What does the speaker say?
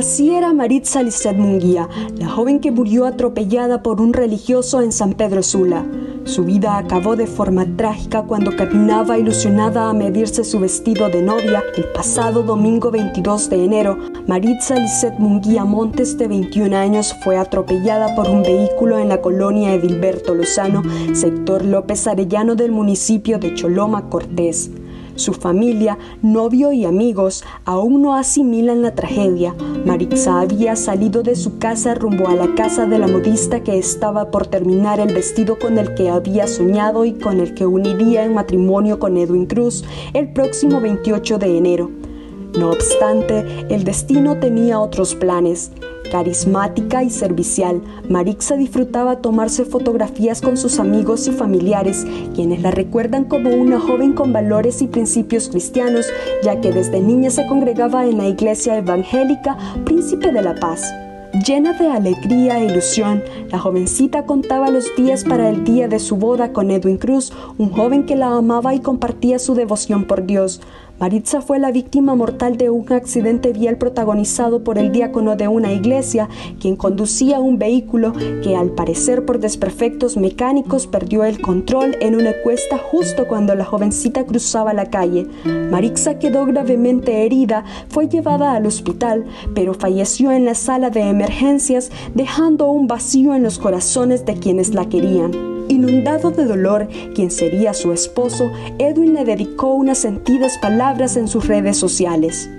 Así era Maritza Lizeth Munguía, la joven que murió atropellada por un religioso en San Pedro Sula. Su vida acabó de forma trágica cuando caminaba ilusionada a medirse su vestido de novia. El pasado domingo 22 de enero, Maritza Lizeth Munguía Montes, de 21 años, fue atropellada por un vehículo en la colonia Edilberto Lozano, sector López Arellano del municipio de Choloma, Cortés. Su familia, novio y amigos aún no asimilan la tragedia. Maritza había salido de su casa rumbo a la casa de la modista que estaba por terminar el vestido con el que había soñado y con el que uniría en matrimonio con Edwin Cruz el próximo 28 de enero. No obstante, el destino tenía otros planes. Carismática y servicial, Maritza disfrutaba tomarse fotografías con sus amigos y familiares, quienes la recuerdan como una joven con valores y principios cristianos, ya que desde niña se congregaba en la iglesia evangélica Príncipe de la Paz. Llena de alegría e ilusión, la jovencita contaba los días para el día de su boda con Edwin Cruz, un joven que la amaba y compartía su devoción por Dios. Maritza fue la víctima mortal de un accidente vial protagonizado por el diácono de una iglesia, quien conducía un vehículo que, al parecer por desperfectos mecánicos, perdió el control en una cuesta justo cuando la jovencita cruzaba la calle. Maritza quedó gravemente herida, fue llevada al hospital, pero falleció en la sala de emergencias, dejando un vacío en los corazones de quienes la querían. Inundado de dolor, quien sería su esposo, Edwin le dedicó unas sentidas palabras en sus redes sociales.